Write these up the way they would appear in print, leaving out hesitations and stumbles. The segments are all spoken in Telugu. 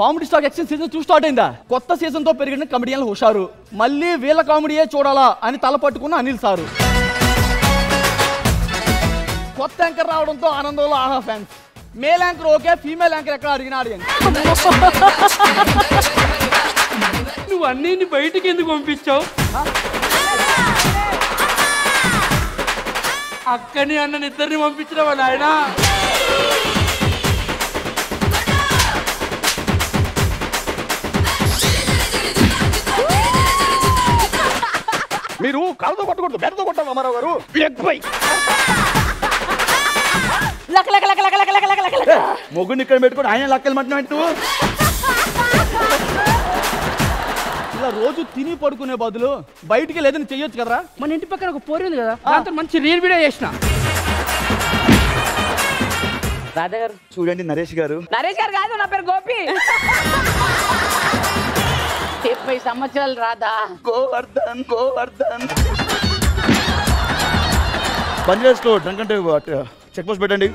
Comedy stock action season 2 start అయిందా? కొత్త సీజన్ తో పెరిగిన కామెడీయన్లు హుషారు. మళ్ళీ వీళ్ళ కామెడీయే చూడాలా అని తల పట్టుకున్న అనిల్ సారు. కొత్త యాంకర్ రావడంతో ఆనందంలో Aha fans. Male anchor okay, female anchor ఎక్కడ అడిగినా అడిగింది. నువ్వు అన్నిని బయటికి ఎందుకు పంపించావు? అక్కని అన్నని ఇద్దరిని పంపించడం వాళ్ళ ఆయన. మీరు కాళ్ళతో కొట్టకూడదు, బెడతో కొట్టాం అమరావు గారు. మొగ్గుని ఇక్కడ పెట్టుకోండి, ఆయన లెక్కలు. ఇలా రోజు తిని పడుకునే బదులు బయటికి లేదని చెయ్యొచ్చు కదరా. మన ఇంటి పక్కన ఒక పోరి ఉంది కదా, అంత మంచి రీల్ వీడియో చేసిన. రాధా గారు చూడండి, నరేష్ గారు. నరేష్ గారు కాదు, నా పేరు గోపి. 70 సంవత్సరాలు రాదా. గోవర్ధన్ గోవర్ధన్ పంజాబ్ లో డ్రంక్ అంటే చెక్ పోస్ట్ పెట్టండి.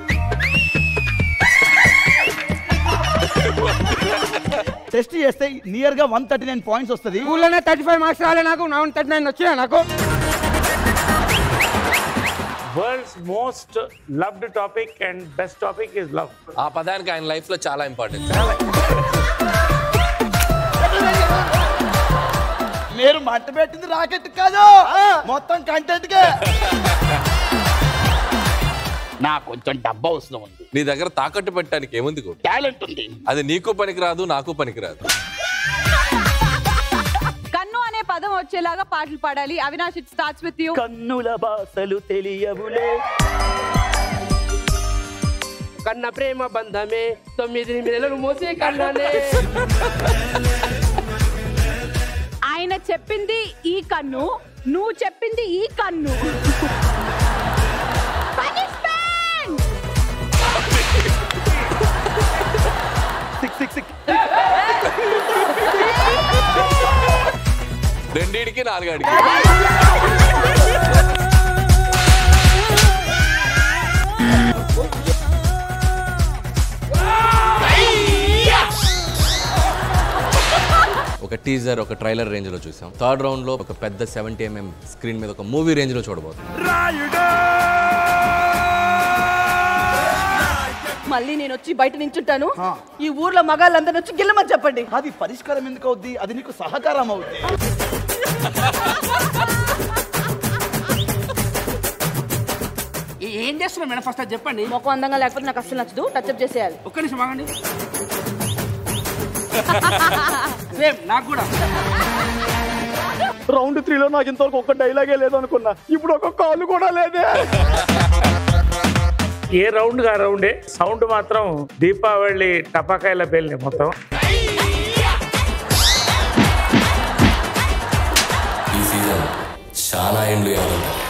టెస్ట్ చేస్తే నియర్ గా 139 పాయింట్స్ వస్తుంది. ఊళ్ళోనే 35 మార్క్స్ రాలే నాకు, 39 వచ్చాయి నాకు. World's most loved topic and best topic is love. ఆ పదానికి ఆయన లైఫ్ లో చాలా ఇంపార్టెంట్. మీరు మంట పెట్టింది రాకెట్ కాదు, మొత్తం కంటెంట్ కే. నా కొంచెం డబ్బా అవసరం ఉంది. నీ దగ్గర తాకట్టు పెట్టడానికి ఏముంది? టాలెంట్ ఉంది. అది నీకు పనికిరాదు, నాకు పనికిరాదు. కన్ను అనే పదం వచ్చేలాగా పాటలు పాడాలి. Avinash, it starts with U. కన్నుల భాషలు తెలియవులే, కన్న ప్రేమ బంధమే, 9 నెలలు మోసే కన్ననే. ఆయన చెప్పింది ఈ కన్ను, నువ్వు చెప్పింది ఈ కన్ను. రెండికి 4 అడిగి ఒక టీజర్, ఒక ట్రైలర్ రేంజ్ లో చూసాం. థర్డ్ రౌండ్ లో ఒక పెద్ద 70mm స్క్రీన్ మీద ఒక మూవీ రేంజ్ లో చూడబోతున్నాం. మళ్ళీ నేను వచ్చి బయట నించుంటాను, ఈ ఊర్లో మగాళ్ళందరూ వచ్చి గిల్లమని చెప్పండి. అది పరిష్కారం ఎందుకు అవుద్ది? అది నీకు సహకారం అవుద్ది. ఏం చేస్తున్నా మేడం, ఫస్ట్ అది చెప్పండి. మొక్క అందంగా లేకపోతే నాకు అస్సలు నచ్చదు, టచ్అప్ చేసేయాలి. ఒక్క నిమిషం ఆగండి. రౌండ్ 3 లో నాకు ఇంతవరకు ఒక్క డైలాగే లేదు అనుకున్నా, ఇప్పుడు ఒక కాల్ కూడా లేదే. ఏ రౌండ్ గా రౌండే, సౌండ్ మాత్రం దీపావళి టపాకాయల పేలిని మొత్తం. ఈ సీజన్ చాలా ఎండ్